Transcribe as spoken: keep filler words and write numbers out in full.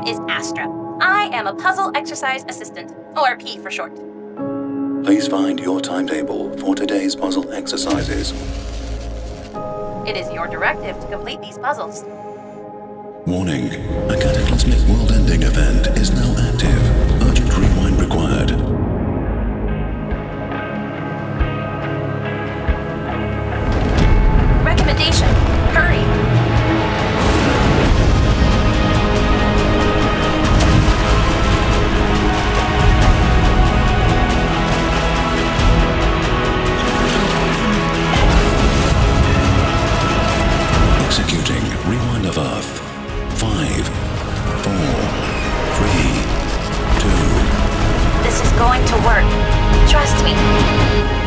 name is Astra. I am a puzzle exercise assistant, O R P for short. Please find your timetable for today's puzzle exercises. It is your directive to complete these puzzles. Warning, a cataclysmic world-ending event is now active. Urgent rewind required. Going to work. Trust me.